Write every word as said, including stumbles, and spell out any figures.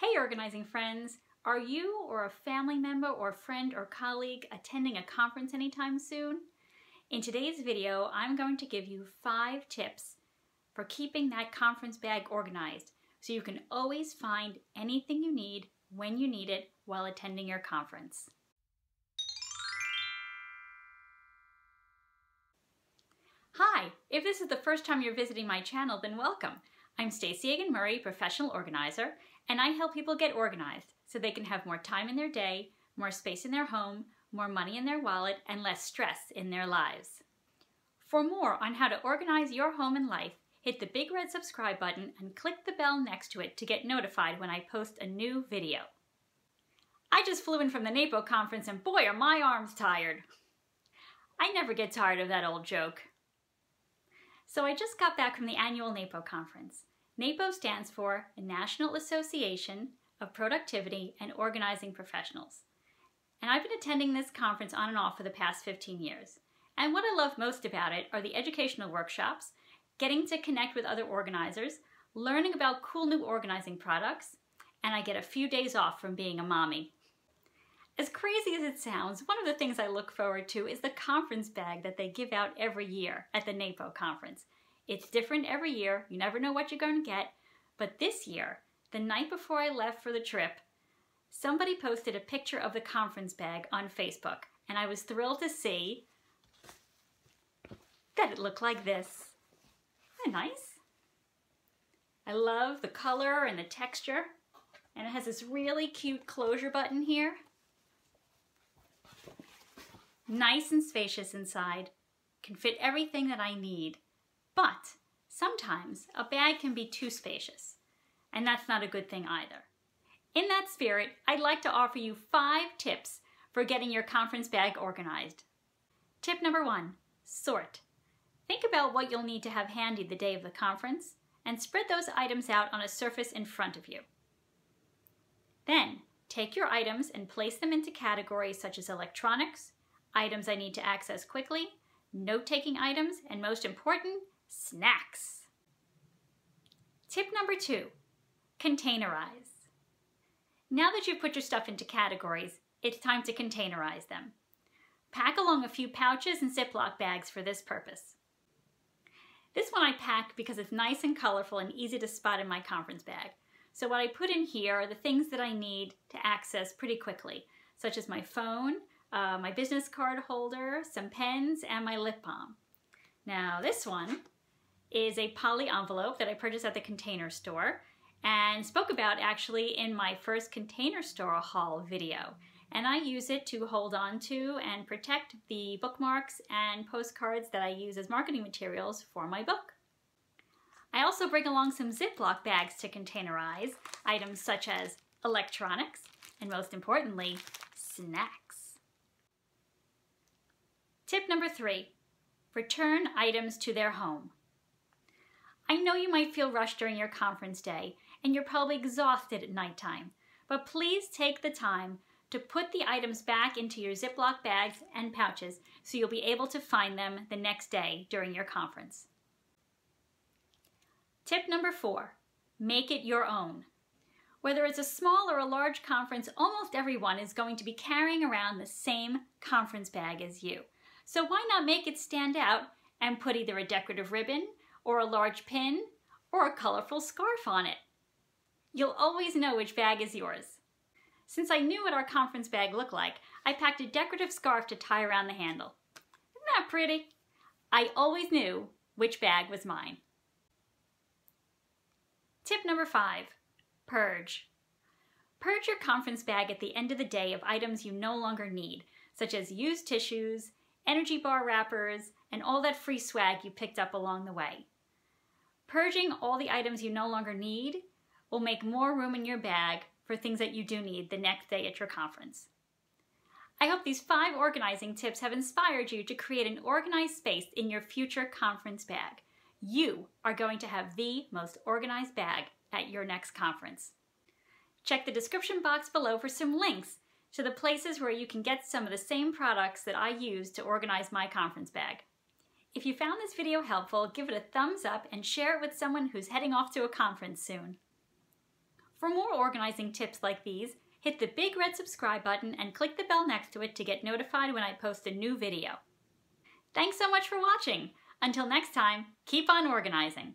Hey organizing friends, are you or a family member or friend or colleague attending a conference anytime soon? In today's video, I'm going to give you five tips for keeping that conference bag organized so you can always find anything you need when you need it while attending your conference. Hi, if this is the first time you're visiting my channel, then welcome. I'm Stacey Agin-Murray, professional organizer, and I help people get organized so they can have more time in their day, more space in their home, more money in their wallet, and less stress in their lives. For more on how to organize your home and life, hit the big red subscribe button and click the bell next to it to get notified when I post a new video. I just flew in from the NAPO conference and boy are my arms tired. I never get tired of that old joke. So I just got back from the annual NAPO conference. NAPO stands for National Association of Productivity and Organizing Professionals. And I've been attending this conference on and off for the past fifteen years. And what I love most about it are the educational workshops, getting to connect with other organizers, learning about cool new organizing products, and I get a few days off from being a mommy. As crazy as it sounds, one of the things I look forward to is the conference bag that they give out every year at the NAPO conference. It's different every year, you never know what you're going to get, but this year, the night before I left for the trip, somebody posted a picture of the conference bag on Facebook, and I was thrilled to see that it looked like this. Isn't that nice? I love the color and the texture, and it has this really cute closure button here. Nice and spacious inside, can fit everything that I need, but sometimes a bag can be too spacious, and that's not a good thing either. In that spirit, I'd like to offer you five tips for getting your conference bag organized. Tip number one, sort. Think about what you'll need to have handy the day of the conference and spread those items out on a surface in front of you. Then, take your items and place them into categories such as electronics, items I need to access quickly, note-taking items, and most important, snacks. Tip number two, containerize. Now that you've put your stuff into categories, it's time to containerize them. Pack along a few pouches and Ziploc bags for this purpose. This one I pack because it's nice and colorful and easy to spot in my conference bag. So what I put in here are the things that I need to access pretty quickly, such as my phone, Uh, my business card holder, some pens, and my lip balm. Now this one is a poly envelope that I purchased at the Container Store and spoke about actually in my first Container Store haul video. And I use it to hold on to and protect the bookmarks and postcards that I use as marketing materials for my book. I also bring along some Ziploc bags to containerize items such as electronics and most importantly, snacks. Tip number three, return items to their home. I know you might feel rushed during your conference day and you're probably exhausted at nighttime, but please take the time to put the items back into your Ziploc bags and pouches so you'll be able to find them the next day during your conference. Tip number four, make it your own. Whether it's a small or a large conference, almost everyone is going to be carrying around the same conference bag as you. So why not make it stand out and put either a decorative ribbon or a large pin or a colorful scarf on it? You'll always know which bag is yours. Since I knew what our conference bag looked like, I packed a decorative scarf to tie around the handle. Isn't that pretty? I always knew which bag was mine. Tip number five, purge. Purge your conference bag at the end of the day of items you no longer need, such as used tissues, energy bar wrappers, and all that free swag you picked up along the way. Purging all the items you no longer need will make more room in your bag for things that you do need the next day at your conference. I hope these five organizing tips have inspired you to create an organized space in your future conference bag. You are going to have the most organized bag at your next conference. Check the description box below for some links to the places where you can get some of the same products that I use to organize my conference bag. If you found this video helpful, give it a thumbs up and share it with someone who's heading off to a conference soon. For more organizing tips like these, hit the big red subscribe button and click the bell next to it to get notified when I post a new video. Thanks so much for watching! Until next time, keep on organizing!